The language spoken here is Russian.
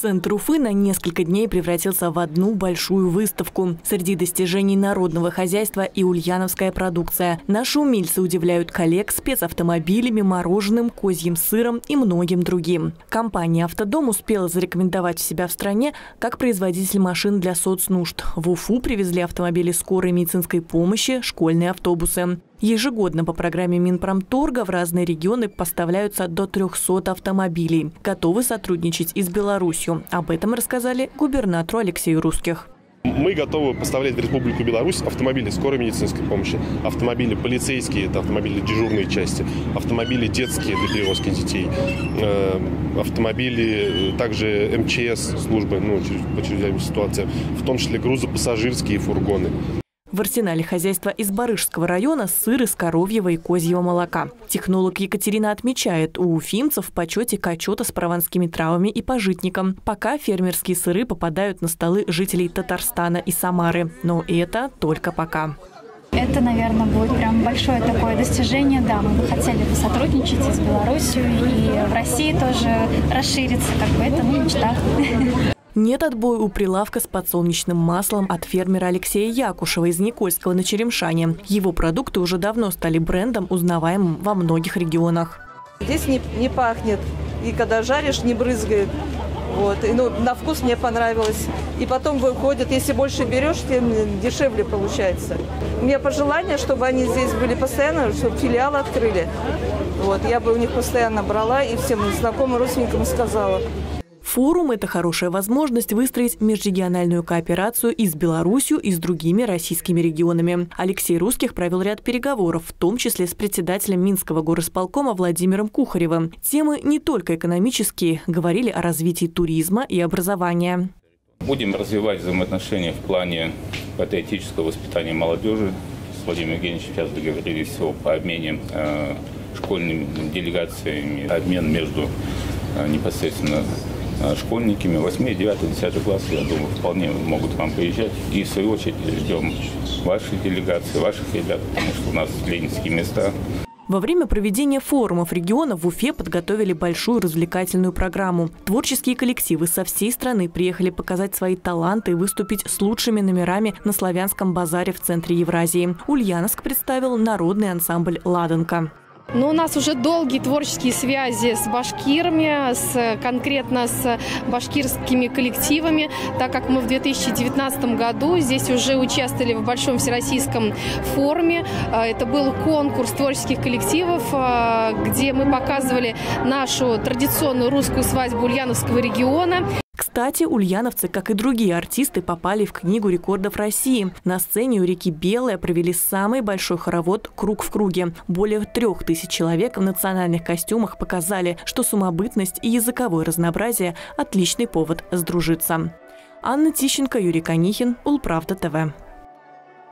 Центр Уфы на несколько дней превратился в одну большую выставку. Среди достижений народного хозяйства и ульяновская продукция. Наши умельцы удивляют коллег спецавтомобилями, мороженым, козьим сыром и многим другим. Компания «Автодом» успела зарекомендовать себя в стране как производитель машин для соцнужд. В Уфу привезли автомобили скорой медицинской помощи, школьные автобусы. Ежегодно по программе Минпромторга в разные регионы поставляются до 300 автомобилей. Готовы сотрудничать и с Беларусью. Об этом рассказали губернатору Алексею Русских. Мы готовы поставлять в Республику Беларусь автомобили скорой медицинской помощи, автомобили полицейские, это автомобили дежурной части, автомобили детские для перевозки детей, автомобили также МЧС службы, по чрезвычайным ситуациям, в том числе грузопассажирские фургоны. В арсенале хозяйства из Барышского района сыр из коровьего и козьего молока. Технолог Екатерина отмечает, у уфимцев в почете качота с прованскими травами и пажитником. Пока фермерские сыры попадают на столы жителей Татарстана и Самары. Но это только пока. Это, наверное, будет прям большое такое достижение. Да, мы бы хотели сотрудничать с Беларусью и в России тоже расшириться. Это мечта. Нет отбоя у прилавка с подсолнечным маслом от фермера Алексея Якушева из Никольского на Черемшане. Его продукты уже давно стали брендом, узнаваемым во многих регионах. Здесь не пахнет, и когда жаришь, не брызгает. И, на вкус мне понравилось. И потом выходит, если больше берешь, тем дешевле получается. У меня пожелание, чтобы они здесь были постоянно, чтобы филиалы открыли. Я бы у них постоянно брала и всем знакомым родственникам сказала. Форум – это хорошая возможность выстроить межрегиональную кооперацию и с Беларусью, и с другими российскими регионами. Алексей Русских провел ряд переговоров, в том числе с председателем Минского горосполкома Владимиром Кухаревым. Темы не только экономические, говорили о развитии туризма и образования. Будем развивать взаимоотношения в плане патриотического воспитания молодежи. С Владимиром Евгеньевичем сейчас договорились по обмене школьными делегациями, обмен между непосредственно школьниками 8, 9, 10 класс, я думаю, вполне могут вам приезжать. И в свою очередь ждем вашей делегации, ваших ребят, потому что у нас ленинские места. Во время проведения форумов региона в Уфе подготовили большую развлекательную программу. Творческие коллективы со всей страны приехали показать свои таланты и выступить с лучшими номерами на славянском базаре в центре Евразии. Ульяновск представил народный ансамбль «Ладонка». Но у нас уже долгие творческие связи с башкирами, конкретно с башкирскими коллективами, так как мы в 2019 году здесь уже участвовали в большом всероссийском форуме. Это был конкурс творческих коллективов, где мы показывали нашу традиционную русскую свадьбу Ульяновского региона. Кстати, ульяновцы, как и другие артисты, попали в Книгу рекордов России. На сцене у реки Белая провели самый большой хоровод «Круг в круге». Более 3000 человек в национальных костюмах показали, что самобытность и языковое разнообразие – отличный повод сдружиться. Анна Тищенко, Юрий Канихин, Улправда ТВ.